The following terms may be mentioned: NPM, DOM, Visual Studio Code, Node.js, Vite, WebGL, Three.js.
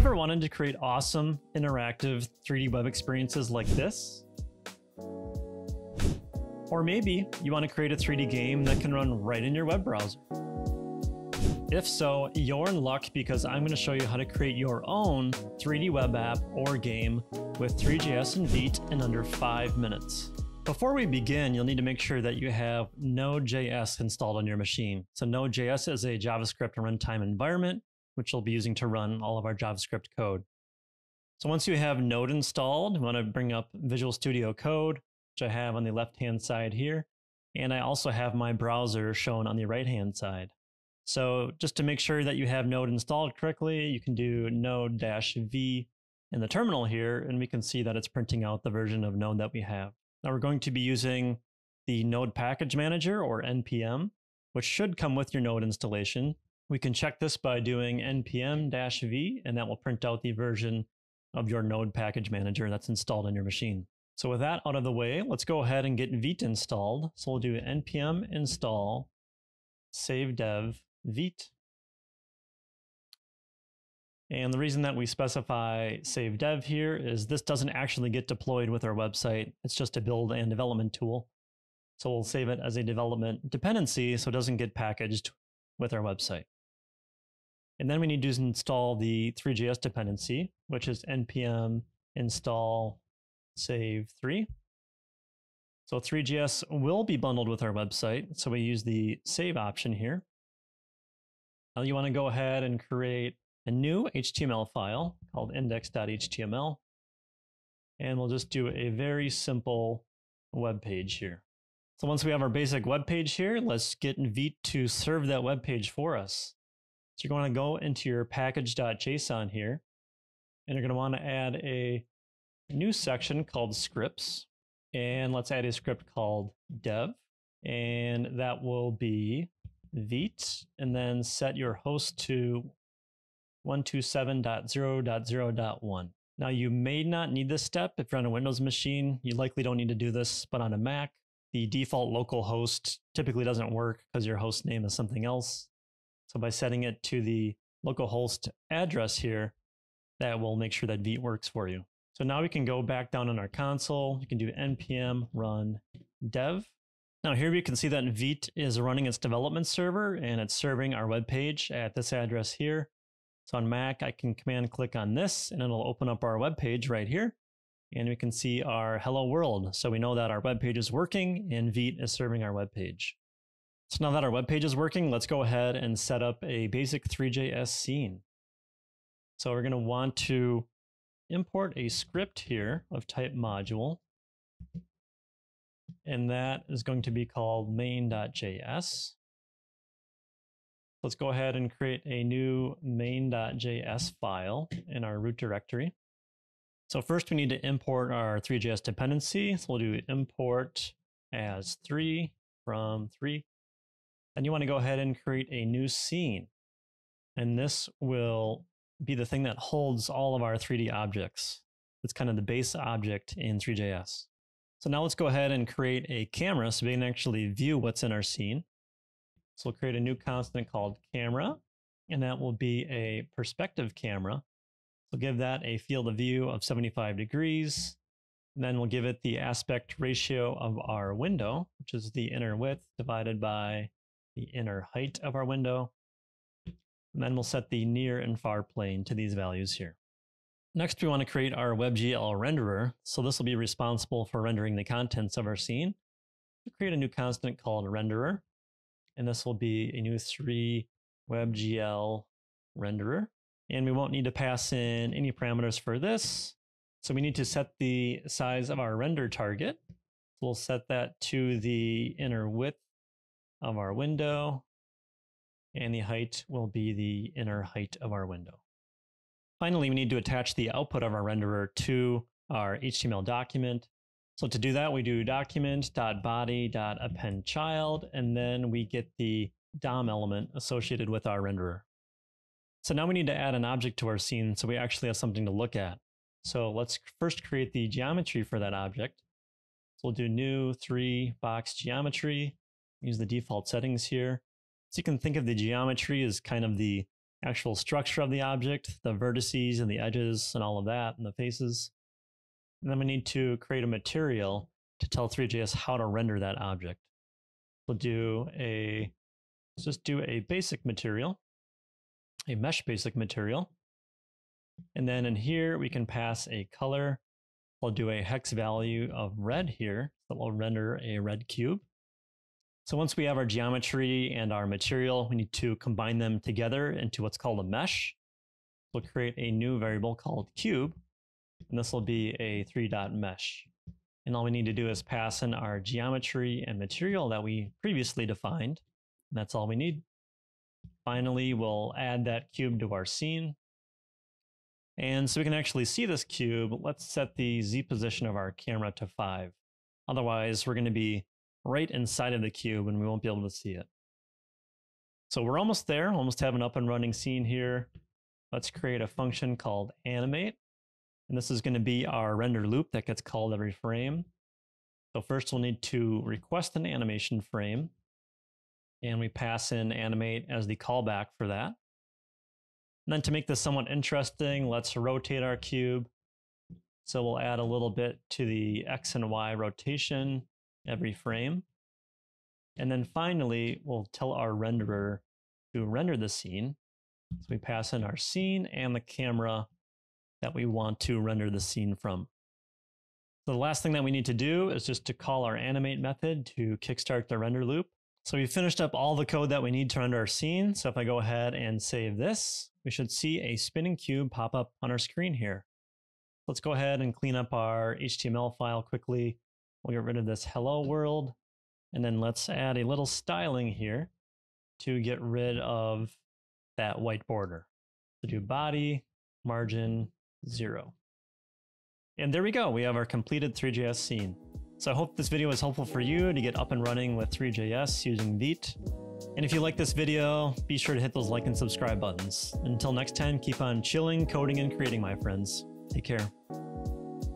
ever wanted to create awesome, interactive 3D web experiences like this? Or maybe you want to create a 3D game that can run right in your web browser. If so, you're in luck because I'm going to show you how to create your own 3D web app or game with Three.js and Vite in under 5 minutes. Before we begin, you'll need to make sure that you have Node.js installed on your machine. So Node.js is a JavaScript runtime environment, which we'll be using to run all of our JavaScript code. So once you have Node installed, you want to bring up Visual Studio Code, which I have on the left-hand side here. And I also have my browser shown on the right-hand side. So just to make sure that you have Node installed correctly, you can do node-v in the terminal here, and we can see that it's printing out the version of Node that we have. Now we're going to be using the Node Package Manager, or NPM, which should come with your Node installation. We can check this by doing npm-v, and that will print out the version of your Node Package Manager that's installed on your machine. So with that out of the way, let's go ahead and get Vite installed. So we'll do npm install save dev Vite. And the reason that we specify save dev here is this doesn't actually get deployed with our website. It's just a build and development tool. So we'll save it as a development dependency so it doesn't get packaged with our website. And then we need to install the Three.js dependency, which is npm install save 3. So Three.js will be bundled with our website. So we use the save option here. Now you want to go ahead and create a new HTML file called index.html. And we'll just do a very simple web page here. So once we have our basic web page here, let's get Vite to serve that web page for us. So you're going to go into your package.json here, and you're going to want to add a new section called scripts. And let's add a script called dev, and that will be Vite, and then set your host to 127.0.0.1. Now you may not need this step if you're on a Windows machine. You likely don't need to do this, but on a Mac, the default local host typically doesn't work because your host name is something else. So by setting it to the local host address here, that will make sure that Vite works for you. So now we can go back down on our console. You can do npm run dev. Now here we can see that Vite is running its development server and it's serving our web page at this address here. So on Mac, I can command click on this and it'll open up our web page right here. And we can see our hello world. So we know that our web page is working and Vite is serving our web page. So now that our web page is working, let's go ahead and set up a basic Three.js scene. So we're going to want to import a script here of type module. And that is going to be called main.js. Let's go ahead and create a new main.js file in our root directory. So first we need to import our Three.js dependency. So we'll do import as 3 from 3. And you want to go ahead and create a new scene. And this will be the thing that holds all of our 3D objects. It's kind of the base object in Three.js. So now let's go ahead and create a camera so we can actually view what's in our scene. So we'll create a new constant called camera, and that will be a perspective camera. We'll give that a field of view of 75 degrees. And then we'll give it the aspect ratio of our window, which is the inner width divided by the inner height of our window. And then we'll set the near and far plane to these values here. Next, we want to create our WebGL renderer. So this will be responsible for rendering the contents of our scene. We'll create a new constant called renderer. And this will be a new Three WebGL renderer. And we won't need to pass in any parameters for this. So we need to set the size of our render target. So we'll set that to the inner width of our window. And the height will be the inner height of our window. Finally, we need to attach the output of our renderer to our HTML document. So to do that, we do document.body.appendChild, and then we get the DOM element associated with our renderer. So now we need to add an object to our scene so we actually have something to look at. So let's first create the geometry for that object. So we'll do new 3-box geometry, use the default settings here. So you can think of the geometry as kind of the actual structure of the object, the vertices and the edges and all of that, and the faces. And then we need to create a material to tell Three.js how to render that object. We'll do a, let's just do a basic material, a mesh basic material. And then in here, we can pass a color. We'll do a hex value of red here that will render a red cube. So once we have our geometry and our material, we need to combine them together into what's called a mesh. We'll create a new variable called cube, and this will be a 3.mesh. And all we need to do is pass in our geometry and material that we previously defined. And that's all we need. Finally, we'll add that cube to our scene. And so we can actually see this cube. Let's set the Z position of our camera to 5. Otherwise, we're going to be right inside of the cube and we won't be able to see it. So we're almost there, almost have an up and running scene here. Let's create a function called animate. And this is going to be our render loop that gets called every frame. So first we'll need to request an animation frame. And we pass in animate as the callback for that. And then to make this somewhat interesting, let's rotate our cube. So we'll add a little bit to the X and Y rotation every frame. And then finally, we'll tell our renderer to render the scene. So we pass in our scene and the camera that we want to render the scene from. So the last thing that we need to do is just to call our animate method to kickstart the render loop. So we finished up all the code that we need to render our scene. So if I go ahead and save this, we should see a spinning cube pop up on our screen here. Let's go ahead and clean up our HTML file quickly. We'll get rid of this hello world. And then let's add a little styling here to get rid of that white border. So do body, margin, 0. And there we go. We have our completed Three.js scene. So I hope this video was helpful for you to get up and running with Three.js using Vite. And if you like this video, be sure to hit those like and subscribe buttons. Until next time, keep on chilling, coding, and creating, my friends. Take care.